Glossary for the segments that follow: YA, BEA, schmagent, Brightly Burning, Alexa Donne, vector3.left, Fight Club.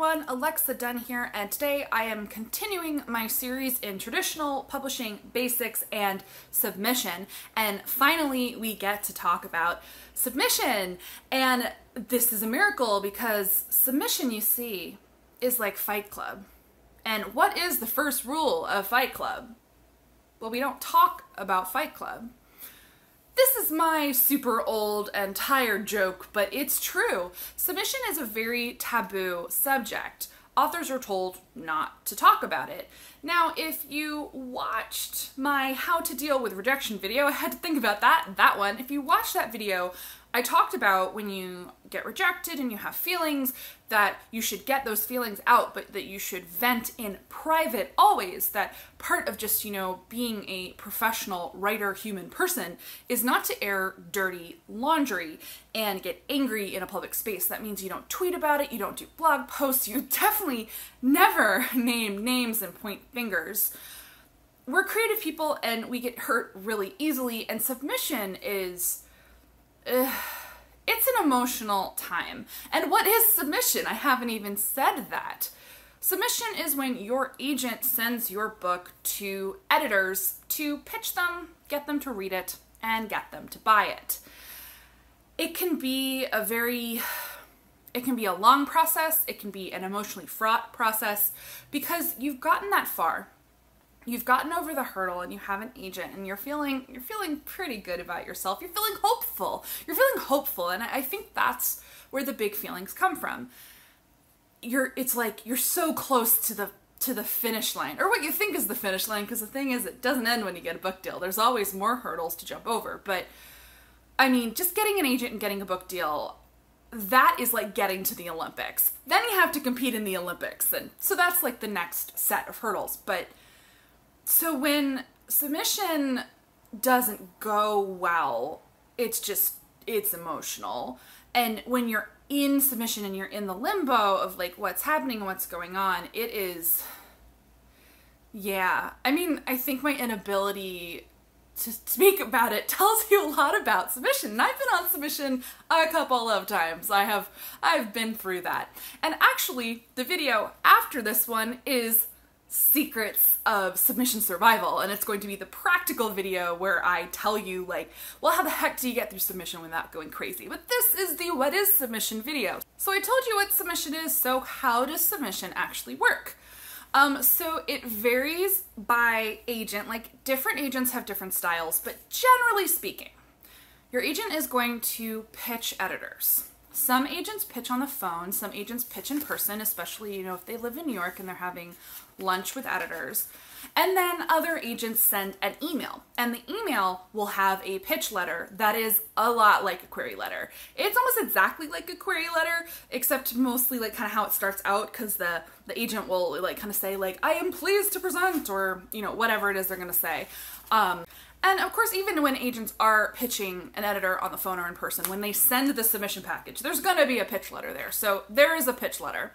everyone, Alexa Donne here, and today I am continuing my series in traditional publishing basics and submission, and finally we get to talk about submission. And this is a miracle because submission, you see, is like Fight Club. And what is the first rule of Fight Club? Well, we don't talk about Fight Club. This is my super old and tired joke, but it's true. Submission is a very taboo subject. Authors are told not to talk about it. Now, if you watched my How to Deal with Rejection video, I had to think about that one. If you watched that video, I talked about when you get rejected and you have feelings, that you should get those feelings out, but that you should vent in private always. That part of just, you know, being a professional writer, human person is not to air dirty laundry and get angry in a public space. That means you don't tweet about it, you don't do blog posts, you definitely never name names and point fingers. We're creative people and we get hurt really easily, and submission is... it's an emotional time. And what is submission? I haven't even said that. Submission is when your agent sends your book to editors to pitch them, get them to read it, and get them to buy it. It can be a long process. It can be an emotionally fraught process because you've gotten that far. You've gotten over the hurdle and you have an agent and you're feeling pretty good about yourself. You're feeling hopeful. And I think that's where the big feelings come from. It's like you're so close to the finish line, or what you think is the finish line, because the thing is, it doesn't end when you get a book deal. There's always more hurdles to jump over. But I mean, just getting an agent and getting a book deal, that is like getting to the Olympics. Then you have to compete in the Olympics, and so that's like the next set of hurdles. So when submission doesn't go well, it's emotional. And when you're in submission and you're in the limbo of like what's happening and what's going on, it is, yeah. I mean, I think my inability to speak about it tells you a lot about submission. And I've been on submission a couple of times. I've been through that. And actually, the video after this one is Secrets of Submission Survival, and it's going to be the practical video where I tell you, like, well, how the heck do you get through submission without going crazy? But this is the what is submission video. So I told you what submission is, so how does submission actually work? So it varies by agent. Like, different agents have different styles, but generally speaking, your agent is going to pitch editors. Some agents pitch on the phone, some agents pitch in person, especially, you know, if they live in New York and they're having lunch with editors. And then other agents send an email, and the email will have a pitch letter that is a lot like a query letter. It's almost exactly like a query letter, except mostly like kind of how it starts out, because the agent will like kind of say like, I am pleased to present, or, you know, whatever it is they're going to say. And of course, even when agents are pitching an editor on the phone or in person, when they send the submission package, there's going to be a pitch letter there. So there is a pitch letter.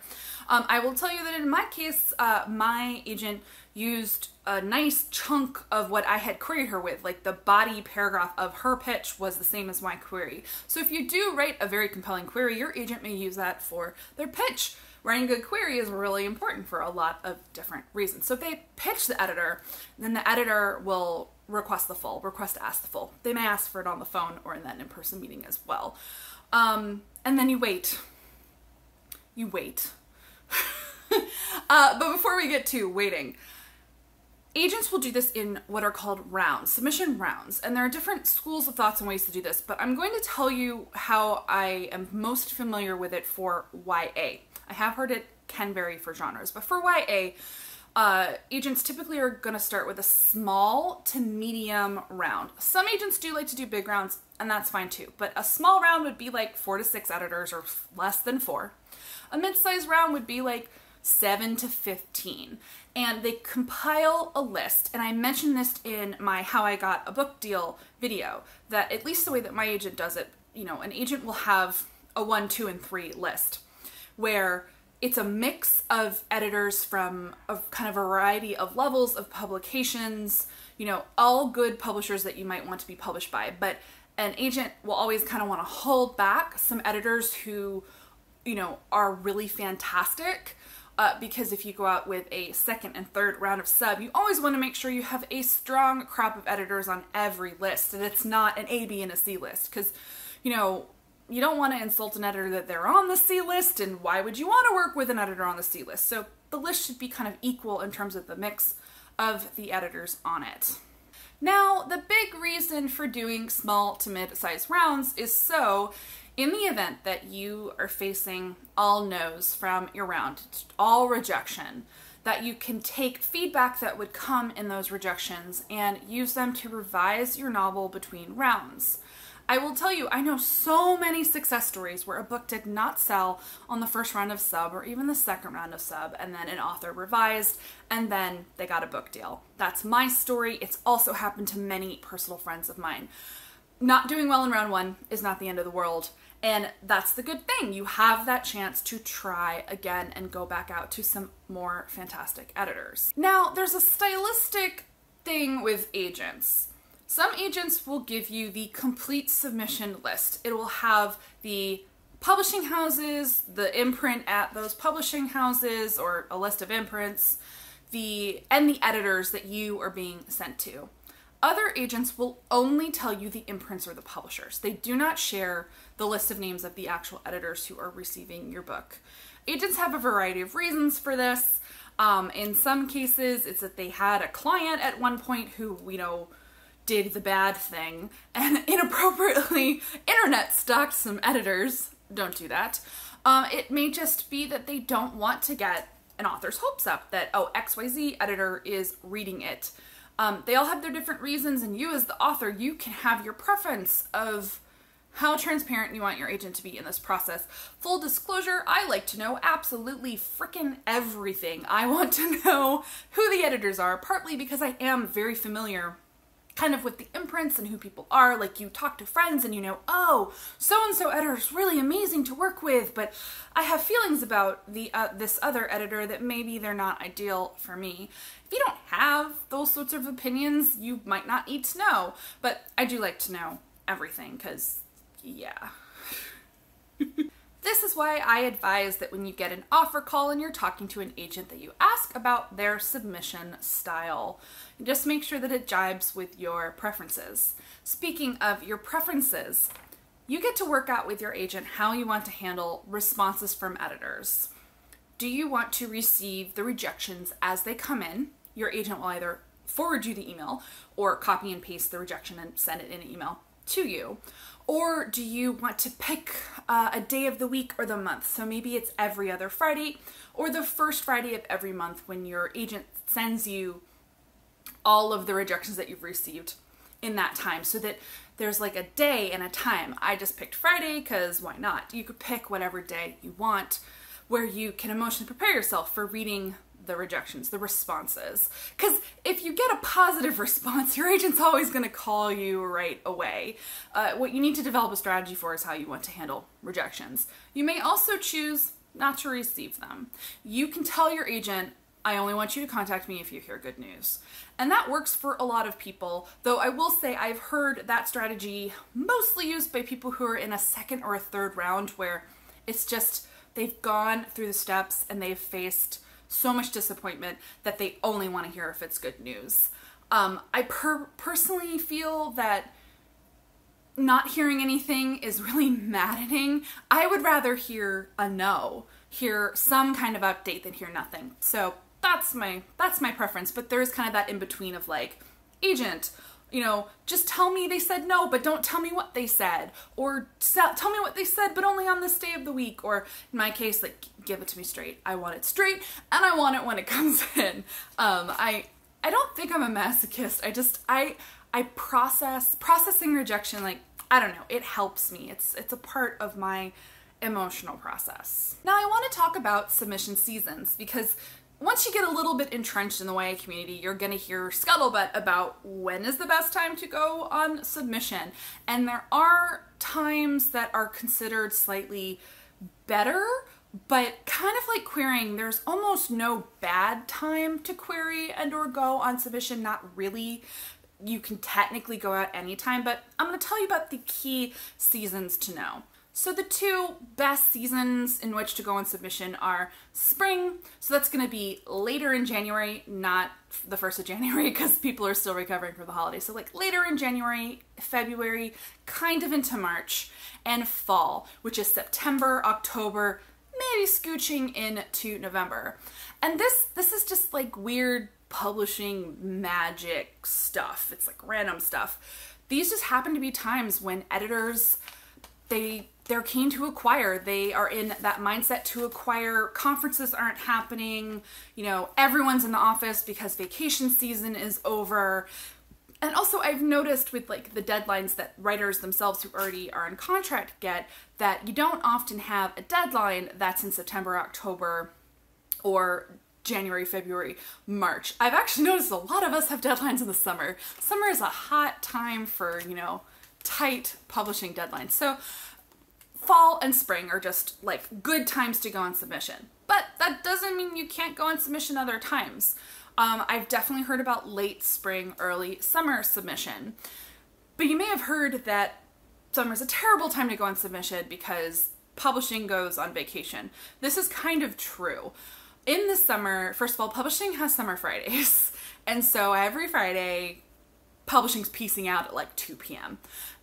I will tell you that in my case, my agent used a nice chunk of what I had queried her with. Like, the body paragraph of her pitch was the same as my query. So if you do write a very compelling query, your agent may use that for their pitch. Writing a good query is really important for a lot of different reasons. So if they pitch the editor, then the editor will request to ask the full. They may ask for it on the phone or in that in-person meeting as well. And then you wait. But before we get to waiting, agents will do this in what are called rounds, submission rounds. And there are different schools of thoughts and ways to do this, but I'm going to tell you how I am most familiar with it for YA. I have heard it can vary for genres, but for YA, agents typically are going to start with a small to medium round. Some agents do like to do big rounds, and that's fine too, but a small round would be like 4 to 6 editors, or less than 4. A mid-sized round would be like 7 to 15, and they compile a list. And I mentioned this in my How I Got a Book Deal video, that at least the way that my agent does it, you know, an agent will have a 1, 2, and 3 list, where it's a mix of editors from a kind of variety of levels of publications, you know, all good publishers that you might want to be published by. But an agent will always kind of want to hold back some editors who you know, are really fantastic. Because if you go out with a second and third round of sub, you always want to make sure you have a strong crop of editors on every list, and it's not an A, B, and a C list, because, you know, you don't want to insult an editor that they're on the C list, and why would you want to work with an editor on the C list? So the list should be kind of equal in terms of the mix of the editors on it. Now, the big reason for doing small to mid-sized rounds is so in the event that you are facing all no's from your round, all rejection, that you can take feedback that would come in those rejections and use them to revise your novel between rounds. I will tell you, I know so many success stories where a book did not sell on the first round of sub or even the second round of sub, and then an author revised and then they got a book deal. That's my story. It's also happened to many personal friends of mine. Not doing well in round one is not the end of the world, and that's the good thing. You have that chance to try again and go back out to some more fantastic editors. Now, there's a stylistic thing with agents. Some agents will give you the complete submission list. It will have the publishing houses, the imprint at those publishing houses, or a list of imprints, and the editors that you are being sent to. Other agents will only tell you the imprints or the publishers. They do not share the list of names of the actual editors who are receiving your book. Agents have a variety of reasons for this. In some cases, it's that they had a client at one point who, you know, did the bad thing and inappropriately internet stalked some editors. Don't do that. It may just be that they don't want to get an author's hopes up that, oh, XYZ editor is reading it. They all have their different reasons, and you as the author, you can have your preference of how transparent you want your agent to be in this process. Full disclosure, I like to know absolutely frickin' everything. I want to know who the editors are, partly because I am very familiar kind of with the imprints and who people are. Like, you talk to friends and you know, oh, so-and-so editor is really amazing to work with, but I have feelings about this other editor that maybe they're not ideal for me. If you don't have those sorts of opinions, you might not need to know, but I do like to know everything, because, yeah. This is why I advise that when you get an offer call and you're talking to an agent, that you ask about their submission style. Just make sure that it jibes with your preferences. Speaking of your preferences, you get to work out with your agent how you want to handle responses from editors. Do you want to receive the rejections as they come in? Your agent will either forward you the email or copy and paste the rejection and send it in an email to you. Or do you want to pick a day of the week or the month? So maybe it's every other Friday or the first Friday of every month when your agent sends you all of the rejections that you've received in that time, so that there's like a day and a time. I just picked Friday because why not? You could pick whatever day you want where you can emotionally prepare yourself for reading the rejections, the responses. Because if you get a positive response, your agent's always going to call you right away. What you need to develop a strategy for is how you want to handle rejections. You may also choose not to receive them. You can tell your agent, I only want you to contact me if you hear good news. And that works for a lot of people, though I will say I've heard that strategy mostly used by people who are in a second or a third round, where it's just they've gone through the steps and they've faced so much disappointment that they only want to hear if it's good news. I personally feel that not hearing anything is really maddening. I would rather hear a no, hear some kind of update than hear nothing. So that's my preference, but there's kind of that in between of like, agent, you know, just tell me they said no, but don't tell me what they said, or tell me what they said, but only on this day of the week, or in my case, like, give it to me straight. I want it straight, and I want it when it comes in. I don't think I'm a masochist. I processing rejection, like, I don't know, it helps me. It's a part of my emotional process. Now I want to talk about submission seasons, because once you get a little bit entrenched in the YA community, you're going to hear scuttlebutt about when is the best time to go on submission. And there are times that are considered slightly better, but kind of like querying, there's almost no bad time to query and or go on submission. Not really. You can technically go out anytime, but I'm going to tell you about the key seasons to know. So the two best seasons in which to go in submission are spring, so that's going to be later in January, not the 1st of January because people are still recovering from the holidays. So like later in January, February, kind of into March, and fall, which is September, October, maybe scooching into November. And this is just like weird publishing magic stuff. It's like random stuff. These just happen to be times when editors, they're keen to acquire. They are in that mindset to acquire. Conferences aren't happening. You know, everyone's in the office because vacation season is over. And also I've noticed with like the deadlines that writers themselves who already are in contract get, that you don't often have a deadline that's in September, October, or January, February, March. I've actually noticed a lot of us have deadlines in the summer. Summer is a hot time for, you know, tight publishing deadlines. So fall and spring are just like good times to go on submission, but that doesn't mean you can't go on submission other times. I've definitely heard about late spring, early summer submission, but you may have heard that summer's a terrible time to go on submission because publishing goes on vacation. This is kind of true. In the summer, first of all, publishing has summer Fridays, and so every Friday publishing's piecing out at like 2 p.m.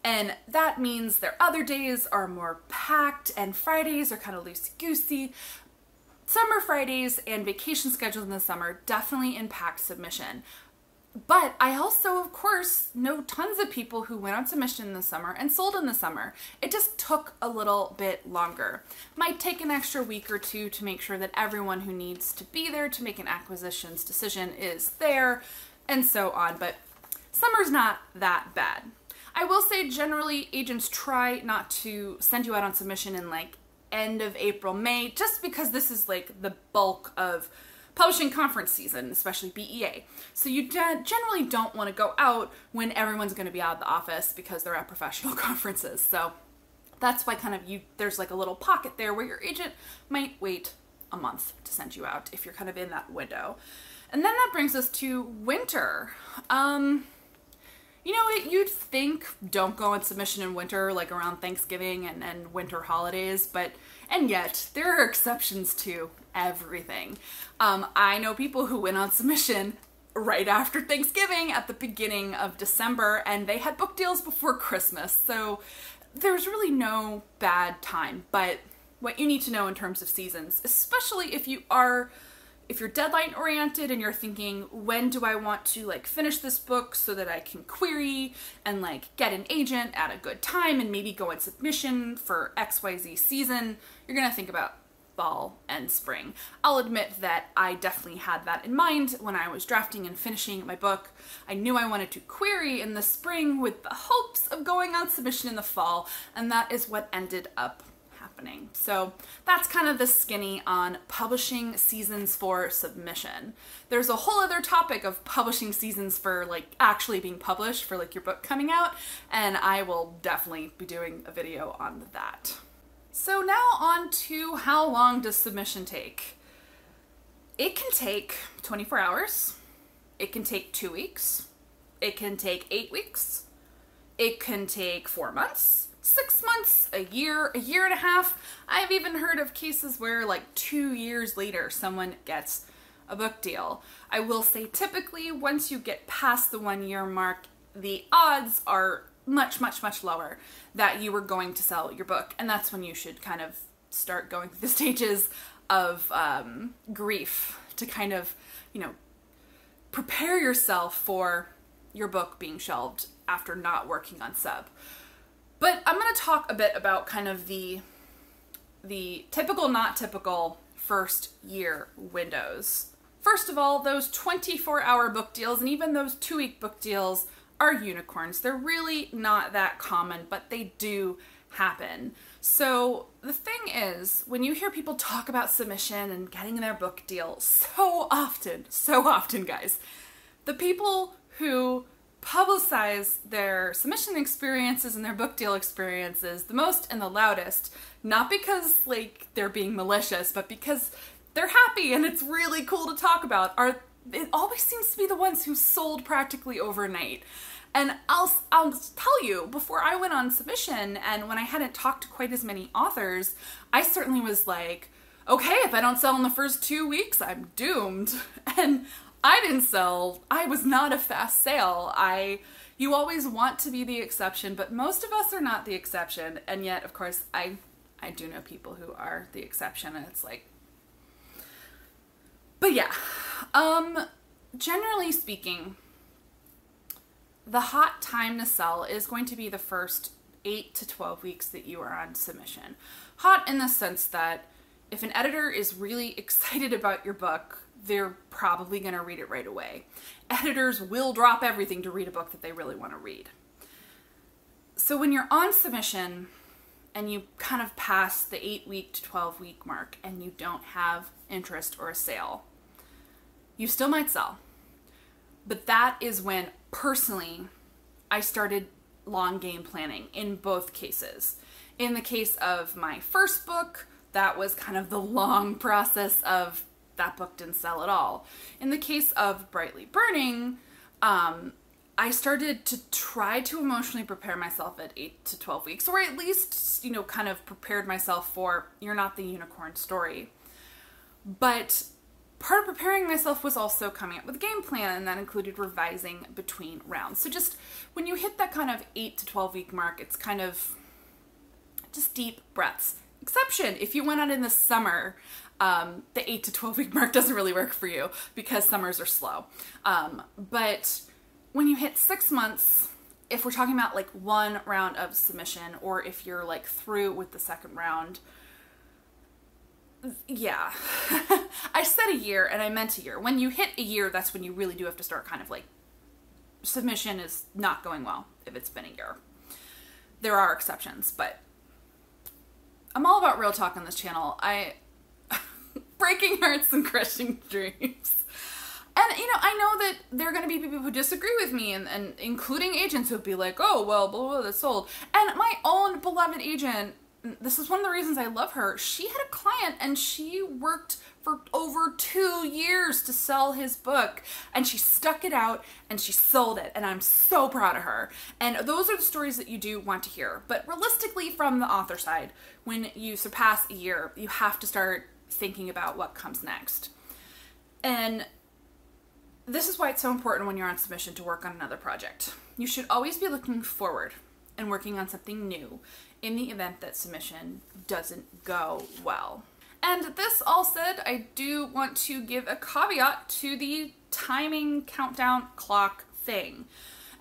And that means their other days are more packed and Fridays are kind of loosey-goosey. Summer Fridays and vacation schedules in the summer definitely impact submission. But I also, of course, know tons of people who went on submission in the summer and sold in the summer. It just took a little bit longer. Might take an extra week or two to make sure that everyone who needs to be there to make an acquisitions decision is there, and so on. But summer's not that bad. I will say generally agents try not to send you out on submission in like end of April, May, just because this is like the bulk of publishing conference season, especially BEA. So you generally don't want to go out when everyone's going to be out of the office because they're at professional conferences. So that's why kind of there's like a little pocket there where your agent might wait a month to send you out if you're kind of in that window. And then that brings us to winter. You know, you'd think don't go on submission in winter, like around Thanksgiving and winter holidays, but, and yet, there are exceptions to everything. I know people who went on submission right after Thanksgiving at the beginning of December, and they had book deals before Christmas, so there's really no bad time. But what you need to know in terms of seasons, especially if you're deadline oriented and you're thinking, when do I want to like finish this book so that I can query and like get an agent at a good time and maybe go in submission for XYZ season, you're gonna think about fall and spring. I'll admit that I definitely had that in mind when I was drafting and finishing my book. I knew I wanted to query in the spring with the hopes of going on submission in the fall, and that is what ended up happening. So that's kind of the skinny on publishing seasons for submission. There's a whole other topic of publishing seasons for like actually being published, for like your book coming out, and I will definitely be doing a video on that. So now on to how long does submission take? It can take 24 hours. It can take 2 weeks. It can take 8 weeks. It can take 4 months. 6 months, a year and a half. I've even heard of cases where like 2 years later someone gets a book deal. I will say typically once you get past the 1 year mark, the odds are much, much, much lower that you were going to sell your book. And that's when you should kind of start going through the stages of grief to kind of, you know, prepare yourself for your book being shelved after not working on sub. But I'm going to talk a bit about kind of the typical, not typical first year windows. First of all, those 24-hour book deals and even those 2-week book deals are unicorns. They're really not that common, but they do happen. So the thing is, when you hear people talk about submission and getting their book deal so often, guys, the people who publicize their submission experiences and their book deal experiences the most and the loudest, not because like they're being malicious, but because they're happy and it's really cool to talk about, it always seems to be the ones who sold practically overnight. And I'll tell you, before I went on submission and when I hadn't talked to quite as many authors, I certainly was like, okay, if I don't sell in the first 2 weeks, I'm doomed. And I didn't sell. I was not a fast sale. You always want to be the exception, but most of us are not the exception. And yet, of course, I do know people who are the exception, and it's like, but yeah, generally speaking, the hot time to sell is going to be the first 8 to 12 weeks that you are on submission. Hot in the sense that if an editor is really excited about your book, they're probably going to read it right away. Editors will drop everything to read a book that they really want to read. So when you're on submission and you kind of pass the 8-week to 12-week mark and you don't have interest or a sale, you still might sell. But that is when, personally, I started long game planning in both cases. In the case of my first book, that was kind of the long process of that book didn't sell at all. In the case of Brightly Burning, I started to try to emotionally prepare myself at 8 to 12 weeks, or at least, you know, kind of prepared myself for you're not the unicorn story. But part of preparing myself was also coming up with a game plan, and that included revising between rounds. So just when you hit that kind of 8 to 12 week mark, it's kind of just deep breaths. Exception, if you went out in the summer, the 8 to 12 week mark doesn't really work for you because summers are slow. But when you hit 6 months, if we're talking about like one round of submission, or if you're like through with the second round, yeah, I said a year and I meant a year. When you hit a year, that's when you really do have to start kind of like, submission is not going well if it's been a year. There are exceptions, but I'm all about real talk on this channel. Breaking hearts and crushing dreams. And, you know, I know that there are going to be people who disagree with me, and including agents who would be like, oh, well, blah, blah, that's sold. And my own beloved agent, this is one of the reasons I love her, she had a client and she worked for over 2 years to sell his book, and she stuck it out and she sold it, and I'm so proud of her. And those are the stories that you do want to hear. But realistically, from the author side, when you surpass a year, you have to start thinking about what comes next. And this is why it's so important when you're on submission to work on another project. You should always be looking forward and working on something new in the event that submission doesn't go well. And this all said, I do want to give a caveat to the timing countdown clock thing.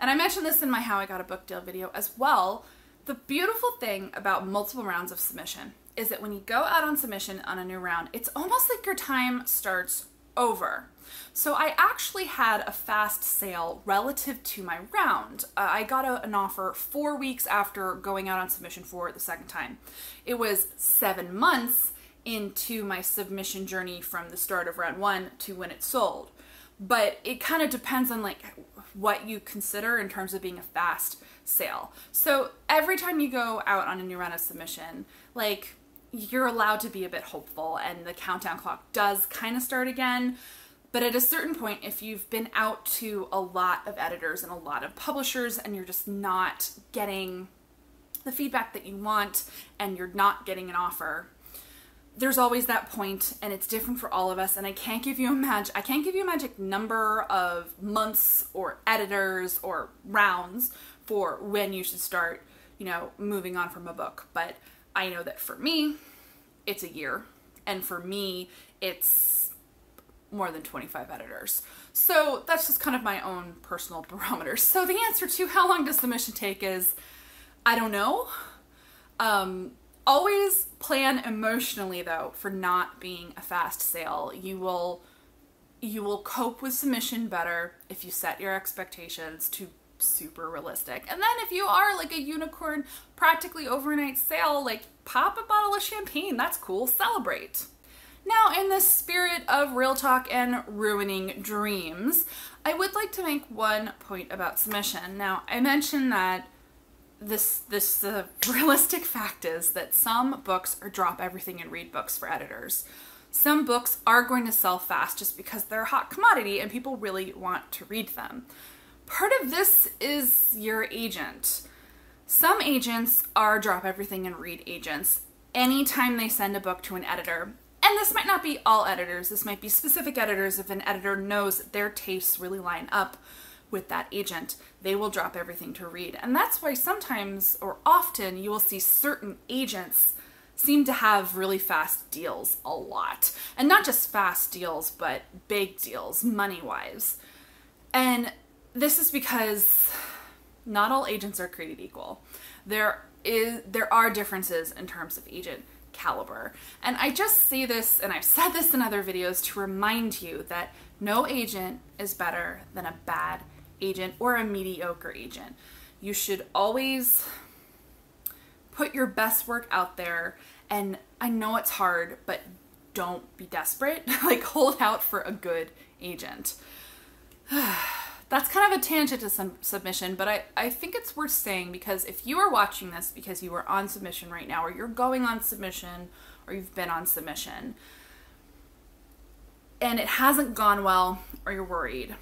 And I mentioned this in my How I Got a Book Deal video as well. The beautiful thing about multiple rounds of submission is that when you go out on submission on a new round, it's almost like your time starts over. So I actually had a fast sale relative to my round. I got an offer 4 weeks after going out on submission for the second time. It was 7 months into my submission journey from the start of round one to when it sold. But it kind of depends on like what you consider in terms of being a fast sale. So every time you go out on a new round of submission, like, you're allowed to be a bit hopeful, and the countdown clock does kind of start again. But at a certain point, if you've been out to a lot of editors and a lot of publishers and you're just not getting the feedback that you want and you're not getting an offer, there's always that point, and it's different for all of us. And I can't give you a magic, I can't give you a magic number of months or editors or rounds for when you should start, you know, moving on from a book. But I know that for me, it's a year, and for me, it's more than 25 editors. So that's just kind of my own personal barometer. So the answer to how long does submission take is, I don't know. Always plan emotionally though for not being a fast sale. You will cope with submission better if you set your expectations to super realistic. And then if you are like a unicorn practically overnight sale, like, pop a bottle of champagne, that's cool, celebrate. Now, in the spirit of real talk and ruining dreams, I would like to make one point about submission. Now, I mentioned that the realistic fact is that some books are drop everything and read books for editors. Some books are going to sell fast just because they're a hot commodity and people really want to read them. Part of this is your agent. Some agents are drop everything and read agents anytime they send a book to an editor. And this might not be all editors, this might be specific editors. If an editor knows that their tastes really line up with that agent, they will drop everything to read. And that's why sometimes, or often, you will see certain agents seem to have really fast deals a lot. And not just fast deals, but big deals, money-wise. And this is because not all agents are created equal. There are differences in terms of agent caliber. And I just say this, and I've said this in other videos, to remind you that no agent is better than a bad agent or a mediocre agent. You should always put your best work out there, and I know it's hard, but don't be desperate. Like, hold out for a good agent. That's kind of a tangent to some submission, but I think it's worth saying, because if you are watching this because you are on submission right now, or you're going on submission, or you've been on submission, and it hasn't gone well, or you're worried,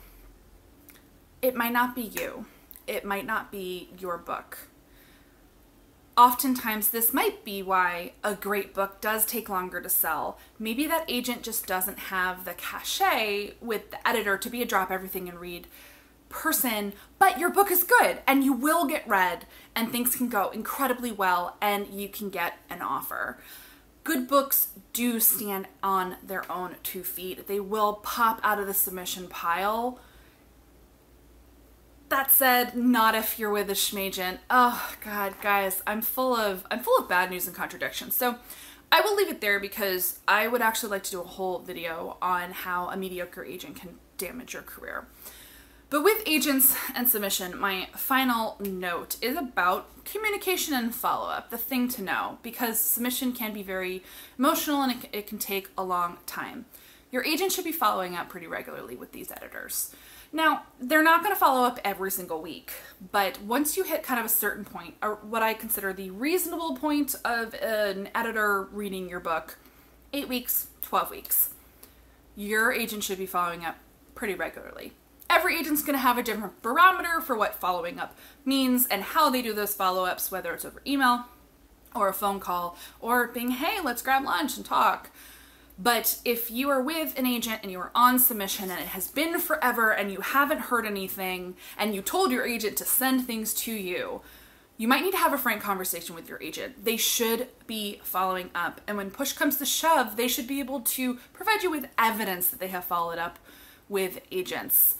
it might not be you. It might not be your book. Oftentimes, this might be why a great book does take longer to sell. Maybe that agent just doesn't have the cachet with the editor to be a drop everything and read person, but your book is good and you will get read and things can go incredibly well and you can get an offer. Good books do stand on their own two feet. They will pop out of the submission pile. That said, not if you're with a schmagent. Oh God, guys, I'm full of bad news and contradictions. So I will leave it there, because I would actually like to do a whole video on how a mediocre agent can damage your career. But with agents and submission, my final note is about communication and follow-up, the thing to know, because submission can be very emotional and it can take a long time. Your agent should be following up pretty regularly with these editors. Now, they're not going to follow up every single week, but once you hit kind of a certain point, or what I consider the reasonable point of an editor reading your book, 8 weeks, 12 weeks, your agent should be following up pretty regularly. Every agent's going to have a different barometer for what following up means and how they do those follow-ups, whether it's over email or a phone call or being, hey, let's grab lunch and talk. But if you are with an agent and you are on submission and it has been forever and you haven't heard anything and you told your agent to send things to you, you might need to have a frank conversation with your agent. They should be following up. And when push comes to shove, they should be able to provide you with evidence that they have followed up with agents.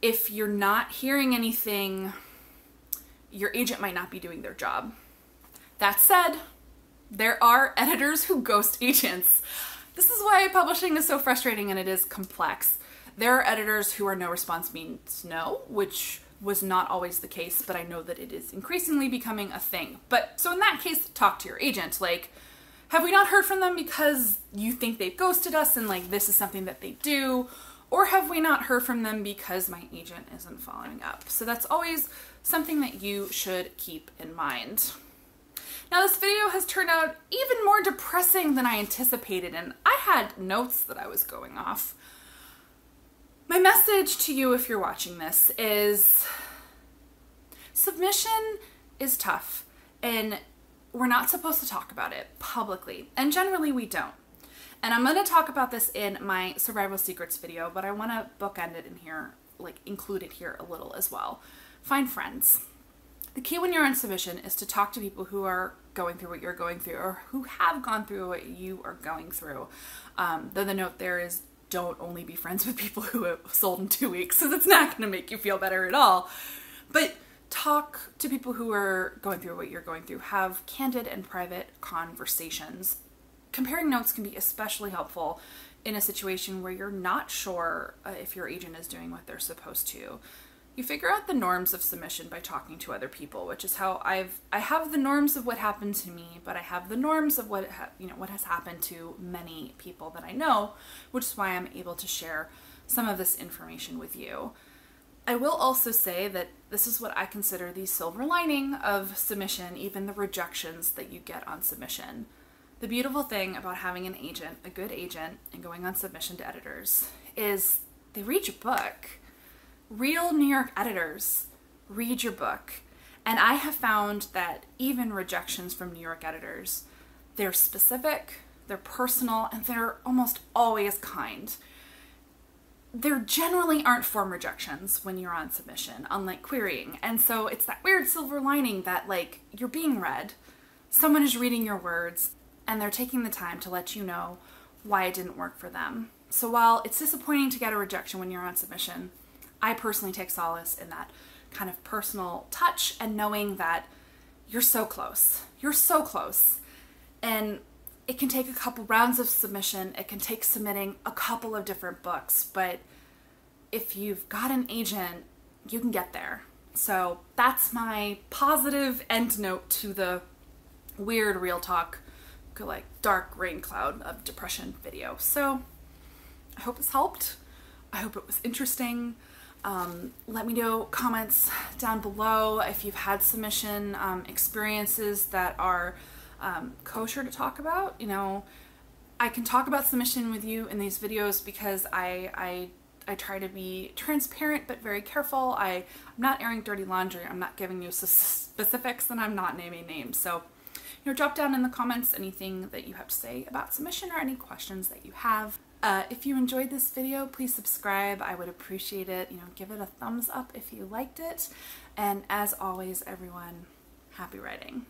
If you're not hearing anything, your agent might not be doing their job. That said, there are editors who ghost agents. This is why publishing is so frustrating and it is complex. There are editors who are no response means no, which was not always the case, but I know that it is increasingly becoming a thing. But so in that case, talk to your agent. Like, have we not heard from them because you think they've ghosted us and like this is something that they do? Or have we not heard from them because my agent isn't following up? So that's always something that you should keep in mind. Now, this video has turned out even more depressing than I anticipated, and I had notes that I was going off. My message to you, if you're watching this, is submission is tough, and we're not supposed to talk about it publicly, and generally we don't. And I'm going to talk about this in my Survival Secrets video, but I want to bookend it in here, like include it here a little as well. Find friends. The key when you're on submission is to talk to people who are going through what you're going through or who have gone through what you are going through. Though the note there is don't only be friends with people who have sold in 2 weeks, because it's not going to make you feel better at all. But talk to people who are going through what you're going through. Have candid and private conversations. Comparing notes can be especially helpful in a situation where you're not sure if your agent is doing what they're supposed to. You figure out the norms of submission by talking to other people, which is how I have the norms of what happened to me, but I have the norms of what has happened to many people that I know, which is why I'm able to share some of this information with you. I will also say that this is what I consider the silver lining of submission, even the rejections that you get on submission. The beautiful thing about having an agent, a good agent, and going on submission to editors is they read your book. real New York editors read your book. And I have found that even rejections from New York editors, they're specific, they're personal, and they're almost always kind. There generally aren't form rejections when you're on submission, unlike querying. And so it's that weird silver lining that, like, you're being read, someone is reading your words, and they're taking the time to let you know why it didn't work for them. So while it's disappointing to get a rejection when you're on submission, I personally take solace in that kind of personal touch and knowing that you're so close. You're so close. And it can take a couple rounds of submission, it can take submitting a couple of different books, but if you've got an agent, you can get there. So that's my positive end note to the weird real talk, like dark rain cloud of depression video. So I hope this helped. I hope it was interesting. Let me know comments down below if you've had submission experiences that are kosher to talk about. You know, I can talk about submission with you in these videos because I try to be transparent but very careful. I'm not airing dirty laundry. I'm not giving you specifics, and I'm not naming names. So, you know, drop down in the comments anything that you have to say about submission or any questions that you have. If you enjoyed this video, please subscribe. I would appreciate it. You know, give it a thumbs up if you liked it. And as always, everyone, happy writing.